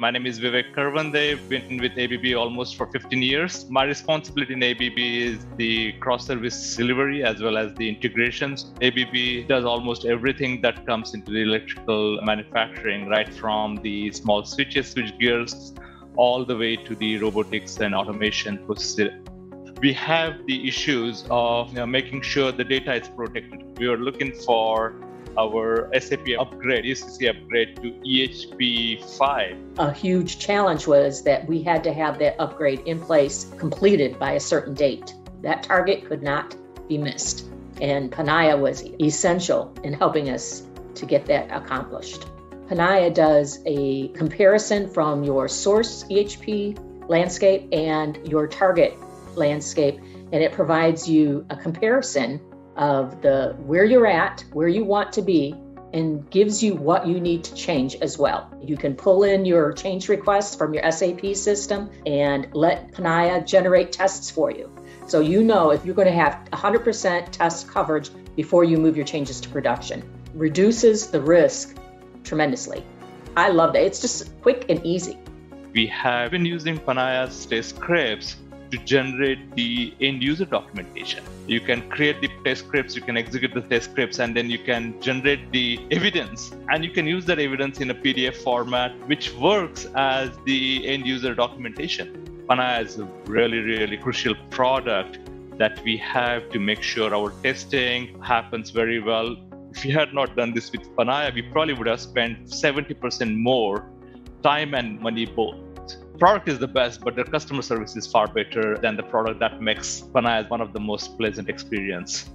My name is Vivek Karvande. I've been with ABB almost for 15 years. My responsibility in ABB is the cross-service delivery as well as the integrations. ABB does almost everything that comes into the electrical manufacturing, right from the small switches, switch gears, all the way to the robotics and automation process. We have the issues of making sure the data is protected. We are looking for our SAP upgrade, ECC upgrade to EHP 5. A huge challenge was that we had to have that upgrade in place, completed by a certain date. That target could not be missed. And Panaya was essential in helping us to get that accomplished. Panaya does a comparison from your source EHP landscape and your target landscape, and it provides you a comparison of where you're at, where you want to be, and gives you what you need to change as well. You can pull in your change requests from your SAP system and let Panaya generate tests for you. So you know if you're going to have 100% test coverage before you move your changes to production. Reduces the risk tremendously. I love that. It's just quick and easy. We have been using Panaya's test scripts to generate the end user documentation. You can create the test scripts, you can execute the test scripts, and then you can generate the evidence. And you can use that evidence in a PDF format, which works as the end user documentation. Panaya is a really, really crucial product that we have to make sure our testing happens very well. If we had not done this with Panaya, we probably would have spent 70% more time and money both. Product is the best, but the customer service is far better than the product. That makes Panaya one of the most pleasant experience.